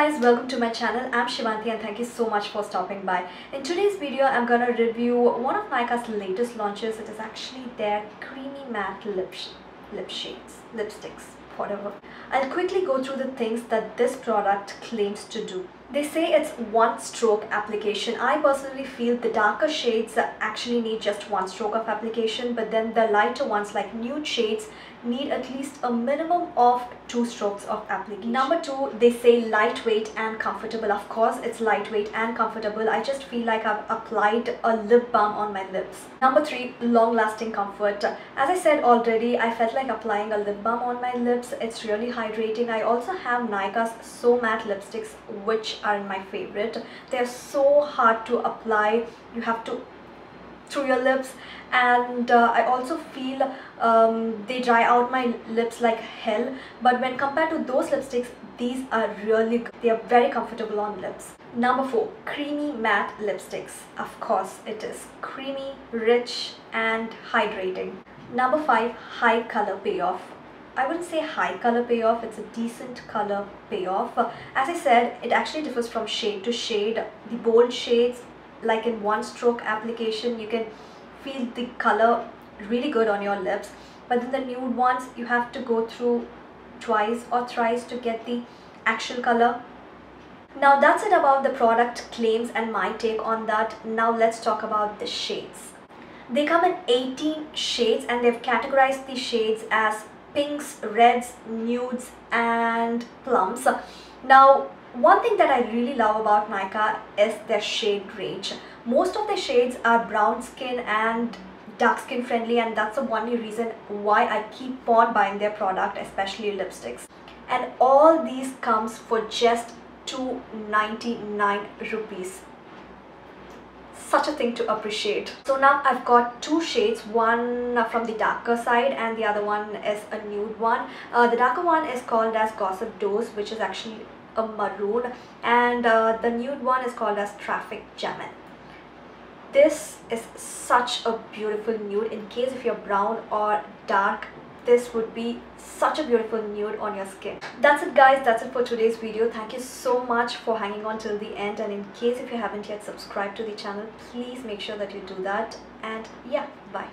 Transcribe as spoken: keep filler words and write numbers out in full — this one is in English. guys, welcome to my channel. I'm Shivaanthi and thank you so much for stopping by. In today's video, I'm gonna review one of Nykaa's latest launches. It is actually their creamy matte lip, sh lip shades, lipsticks, whatever. I'll quickly go through the things that this product claims to do. They say it's one stroke application. I personally feel the darker shades actually need just one stroke of application, but then the lighter ones like nude shades need at least a minimum of two strokes of application. Number two, they say lightweight and comfortable. Of course, it's lightweight and comfortable. I just feel like I've applied a lip balm on my lips. Number three, long-lasting comfort. As I said already, I felt like applying a lip balm on my lips. It's really hydrating. I also have Nykaa's So Matte lipsticks, which are my favorite. They're so hard to apply. You have to through your lips, and uh, I also feel um, they dry out my lips like hell, but when compared to those lipsticks, these are really good. They are very comfortable on lips. Number four, creamy matte lipsticks. Of course, it is creamy, rich and hydrating. Number five, high color payoff. I wouldn't say high color payoff, it's a decent color payoff. As I said, it actually differs from shade to shade. The bold shades, like in one stroke application, you can feel the color really good on your lips, but then the nude ones, you have to go through twice or thrice to get the actual color. Now that's it about the product claims and my take on that. Now let's talk about the shades. They come in eighteen shades and they've categorized the shades as pinks, reds, nudes and plums. Now one thing that I really love about Nykaa is their shade range. Most of their shades are brown skin and dark skin friendly, and that's the only reason why I keep on buying their product, especially lipsticks. And all these comes for just two ninety-nine rupees. Such a thing to appreciate. So now I've got two shades, one from the darker side and the other one is a nude one. Uh, the darker one is called as Gossip Dose, which is actually a maroon, and uh, the nude one is called as Traffic Jammin. This is such a beautiful nude. In case if you're brown or dark, this would be such a beautiful nude on your skin. That's it guys, that's it for today's video. Thank you so much for hanging on till the end, and in case if you haven't yet subscribed to the channel, please make sure that you do that, and yeah, bye.